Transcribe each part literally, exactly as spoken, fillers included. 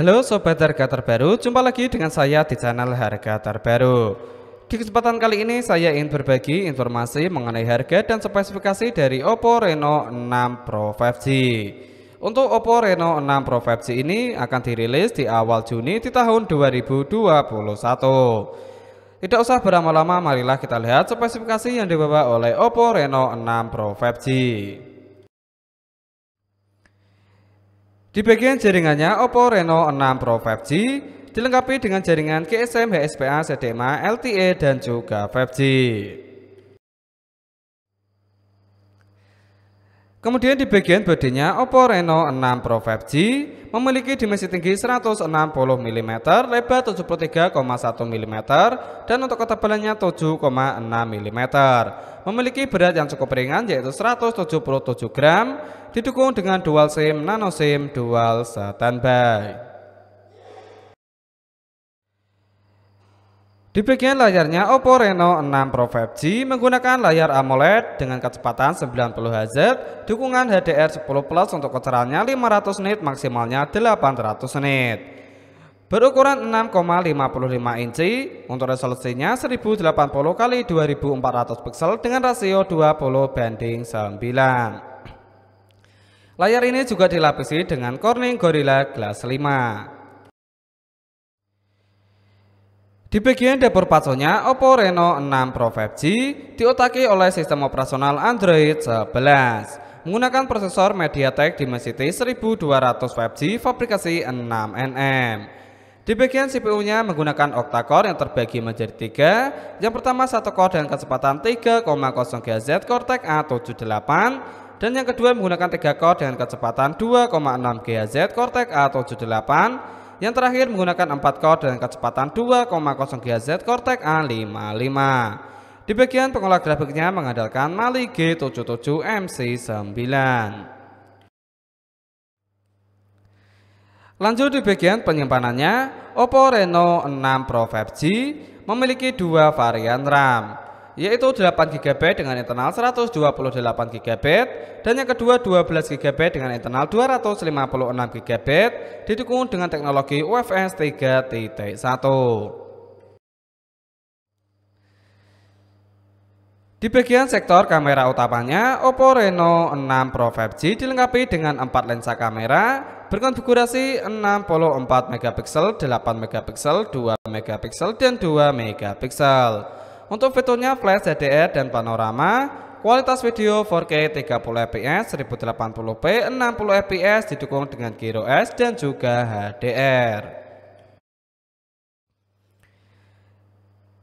Halo sobat harga terbaru, jumpa lagi dengan saya di channel harga terbaru. Di kesempatan kali ini saya ingin berbagi informasi mengenai harga dan spesifikasi dari OPPO Reno enam Pro lima G. Untuk OPPO Reno enam Pro lima G ini akan dirilis di awal Juni di tahun dua ribu dua puluh satu. Tidak usah berlama-lama, marilah kita lihat spesifikasi yang dibawa oleh OPPO Reno enam Pro lima G. Di bagian jaringannya, OPPO Reno enam Pro lima G dilengkapi dengan jaringan G S M, H S P A, C D M A, L T E, dan juga lima G. Kemudian di bagian bodinya, OPPO Reno enam Pro lima G memiliki dimensi tinggi seratus enam puluh milimeter, lebar tujuh puluh tiga koma satu milimeter, dan untuk ketebalannya tujuh koma enam milimeter. Memiliki berat yang cukup ringan yaitu seratus tujuh puluh tujuh gram, didukung dengan dual SIM, nano SIM, dual standby. Di bagian layarnya, OPPO Reno enam Pro lima G menggunakan layar AMOLED dengan kecepatan sembilan puluh hertz, dukungan H D R sepuluh plus untuk kecerahannya lima ratus nit, maksimalnya delapan ratus nit. Berukuran enam koma lima lima inci, untuk resolusinya seribu delapan puluh kali dua ribu empat ratus piksel dengan rasio dua puluh banding sembilan. Layar ini juga dilapisi dengan Corning Gorilla Glass lima. Di bagian dapur pacunya, OPPO Reno enam Pro lima G diotaki oleh sistem operasional Android sebelas menggunakan prosesor Mediatek Dimensity seribu dua ratus lima G fabrikasi enam nanometer. Di bagian C P U-nya menggunakan octa-core yang terbagi menjadi tiga. Yang pertama satu core dengan kecepatan tiga koma nol gigahertz Cortex A tujuh delapan, dan yang kedua menggunakan tiga core dengan kecepatan dua koma enam gigahertz Cortex A tujuh delapan. Yang terakhir menggunakan empat core dengan kecepatan dua koma nol gigahertz Cortex A lima lima. Di bagian pengolah grafiknya mengandalkan Mali G tujuh puluh tujuh M C sembilan. Lanjut di bagian penyimpanannya, OPPO Reno enam Pro lima G memiliki dua varian RAM, yaitu delapan gigabyte dengan internal seratus dua puluh delapan gigabyte, dan yang kedua dua belas gigabyte dengan internal dua ratus lima puluh enam gigabyte, didukung dengan teknologi U F S tiga titik satu. Di bagian sektor kamera utamanya, OPPO Reno enam Pro lima G dilengkapi dengan empat lensa kamera berkonfigurasi enam puluh empat megapiksel, delapan megapiksel, dua megapiksel, dan dua megapiksel. Untuk fiturnya flash H D R dan panorama, kualitas video empat K tiga puluh fps, seribu delapan puluh p, enam puluh fps, didukung dengan G I R O S dan juga H D R.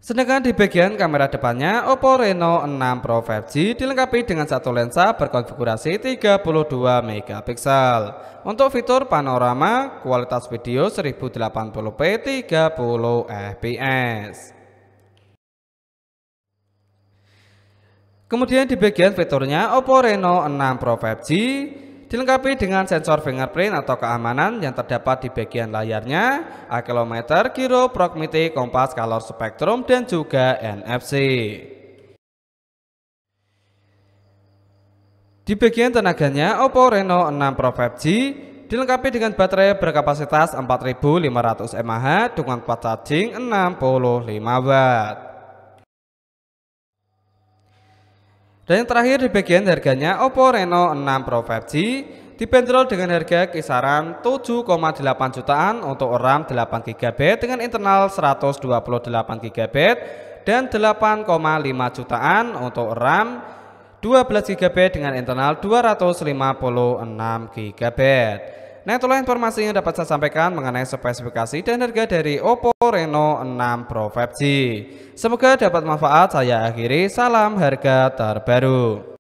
Sedangkan di bagian kamera depannya, OPPO Reno enam Pro lima G dilengkapi dengan satu lensa berkonfigurasi tiga puluh dua megapiksel. Untuk fitur panorama, kualitas video seribu delapan puluh p, tiga puluh fps. Kemudian di bagian fiturnya, OPPO Reno enam Pro lima G dilengkapi dengan sensor fingerprint atau keamanan yang terdapat di bagian layarnya, akilometer, gyro, proximity, kompas, color spectrum, dan juga N F C. Di bagian tenaganya, OPPO Reno enam Pro lima G dilengkapi dengan baterai berkapasitas empat ribu lima ratus mAh dengan fast charging enam puluh lima watt. Dan yang terakhir di bagian harganya, OPPO Reno enam Pro lima G dibanderol dengan harga kisaran tujuh koma delapan jutaan untuk RAM delapan gigabyte dengan internal seratus dua puluh delapan gigabyte, dan delapan koma lima jutaan untuk RAM dua belas gigabyte dengan internal dua ratus lima puluh enam gigabyte. Nah, itulah informasi yang dapat saya sampaikan mengenai spesifikasi dan harga dari OPPO Reno enam Pro lima G. Semoga dapat manfaat. Saya akhiri, salam harga terbaru.